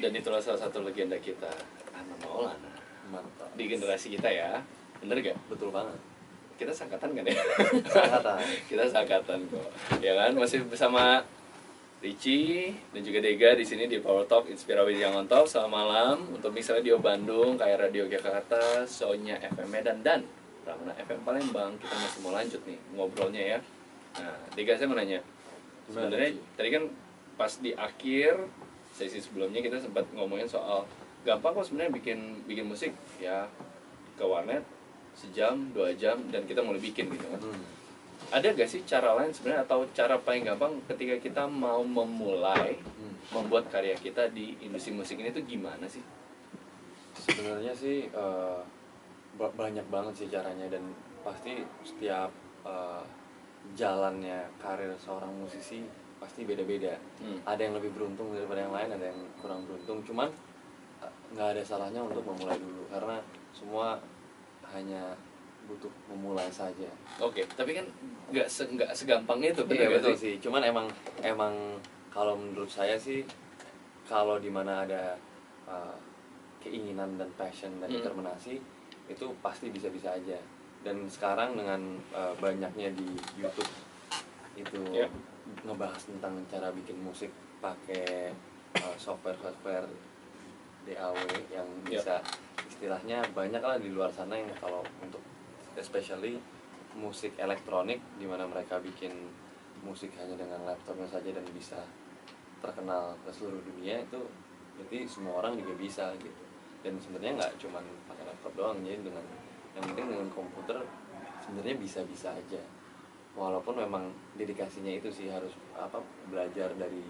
Dan itulah salah satu legenda kita, Ana Maulana. Mantap. Di generasi kita ya, bener gak? Betul banget. Kita seangkatan kan ya? Seangkatan. Kita seangkatan kok. Ya kan, masih bersama Richie dan juga Dega di sini di Power Talk Inspira with Yang On Top. Selamat malam untuk Mix Radio Bandung, KR Radio Jakarta, Sonya FM Medan dan Ravana FM Palembang. Kita masih mau lanjut nih ngobrolnya ya. Nah, Dega, saya mau nanya. Sebenarnya tadi kan pas di akhir sesi sebelumnya kita sempat ngomongin soal gampang kok sebenarnya bikin musik ya, ke warnet sejam, 2 jam dan kita mulai bikin gitu kan. Ada gak sih cara lain sebenarnya atau cara paling gampang ketika kita mau memulai membuat karya kita di industri musik ini tuh gimana sih? Sebenarnya sih banyak banget sih caranya, dan pasti setiap jalannya karir seorang musisi pasti beda-beda. Ada yang lebih beruntung daripada yang lain, ada yang kurang beruntung. Cuman nggak ada salahnya untuk memulai dulu, karena semua hanya butuh memulai saja. Oke, tapi kan nggak segampangnya itu. Iya, betul sih. Cuman emang kalau menurut saya sih, kalau dimana ada keinginan dan passion dan determinasi, itu pasti bisa-bisa aja. Dan sekarang dengan banyaknya di YouTube itu ngebahas tentang cara bikin musik pakai software DAW yang bisa istilahnya banyak lah di luar sana, yang kalau untuk especially musik elektronik di mana mereka bikin musik hanya dengan laptopnya saja dan bisa terkenal ke seluruh dunia, itu berarti semua orang juga bisa gitu. Dan sebenarnya nggak cuma pakai laptop doang, jadi dengan yang penting dengan komputer sebenarnya bisa-bisa aja. Walaupun memang dedikasinya itu sih harus belajar dari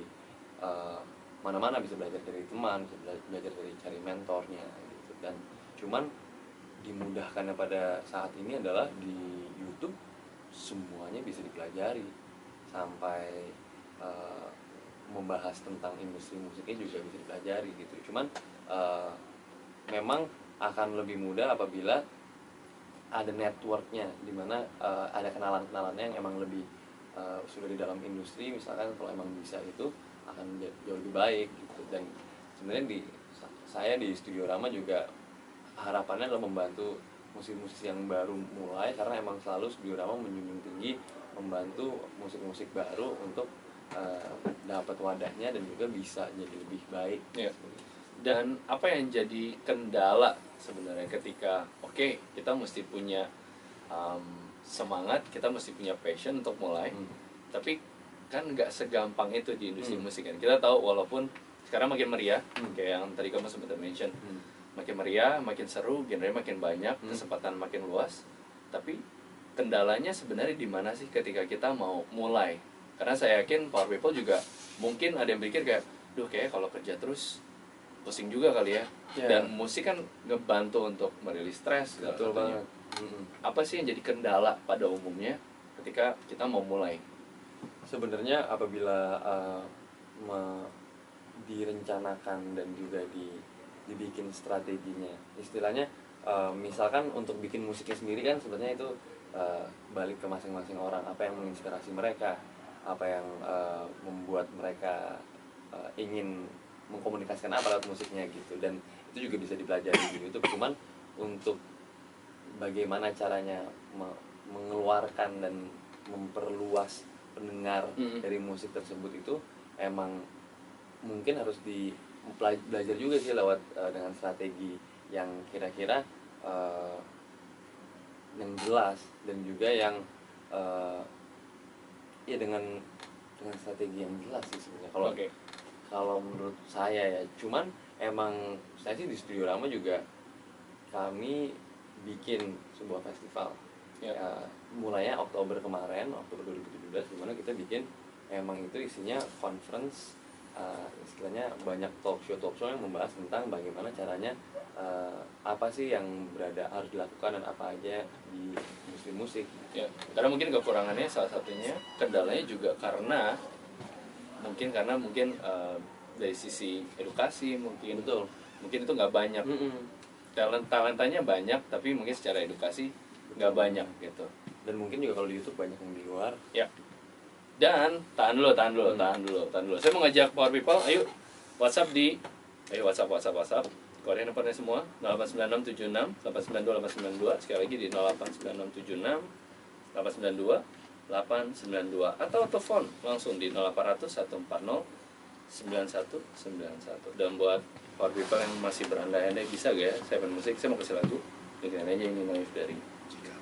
mana-mana, bisa belajar dari teman, bisa belajar dari cari mentornya gitu. Dan cuman dimudahkannya pada saat ini adalah di YouTube semuanya bisa dipelajari, sampai membahas tentang industri musiknya juga bisa dipelajari gitu. Cuman memang akan lebih mudah apabila ada networknya, dimana ada kenalan-kenalannya yang emang lebih sudah di dalam industri. Misalkan kalau emang bisa itu akan jauh lebih baik gitu. Dan sebenarnya saya di Studiorama juga harapannya adalah membantu musisi-musisi yang baru mulai, karena emang selalu Studiorama menjunjung tinggi membantu musik-musik baru untuk dapat wadahnya dan juga bisa jadi lebih baik. Dan apa yang jadi kendala sebenarnya ketika kita mesti punya semangat, kita mesti punya passion untuk mulai, tapi kan nggak segampang itu di industri musik kan. Kita tahu walaupun sekarang makin meriah, kayak yang tadi kamu sempat mention, makin meriah, makin seru, genre makin banyak, kesempatan makin luas, tapi kendalanya sebenarnya di mana sih ketika kita mau mulai? Karena saya yakin Power People juga mungkin ada yang berpikir kayak, duh kayak kalau kerja terus pusing juga kali ya. Dan musik kan ngebantu untuk merilis stres. Betul banget. Apa sih yang jadi kendala pada umumnya ketika kita mau mulai? Sebenarnya apabila direncanakan dan juga dibikin strateginya. Istilahnya misalkan untuk bikin musiknya sendiri kan sebenarnya itu balik ke masing-masing orang. Apa yang menginspirasi mereka, apa yang membuat mereka ingin mengkomunikasikan apa lewat musiknya gitu. Dan itu juga bisa dipelajari di YouTube. Cuman untuk bagaimana caranya mengeluarkan dan memperluas pendengar dari musik tersebut, itu emang mungkin harus belajar juga sih lewat dengan strategi yang kira-kira yang jelas, dan juga yang dengan strategi yang jelas sih sebenarnya kalau kalau menurut saya ya. Cuman emang saya sih di Studiorama juga kami bikin sebuah festival mulainya Oktober kemarin, Oktober 2017, dimana kita bikin emang itu isinya conference, istilahnya banyak talk show yang membahas tentang bagaimana caranya, apa sih yang harus dilakukan dan apa aja di industri musik. Karena mungkin kekurangannya salah satunya, kendalanya juga karena mungkin dari sisi edukasi mungkin. Betul. Mungkin itu nggak banyak. Talentanya banyak, tapi mungkin secara edukasi nggak banyak gitu. Dan mungkin juga kalau di YouTube banyak yang di luar. Dan tahan dulu. Saya mau ngajak Power People, ayo WhatsApp di Ayo WhatsApp. Koordinat nomornya semua 089676 892 892. Sekali lagi di 089676 892 892 atau telepon langsung di 0800 140 9191. Dan buat power people yang masih berandai-andai, bisa gak ya? Saya pengen musik, saya mau kasih lagu. Dengerin aja ini Naif dari Chicago.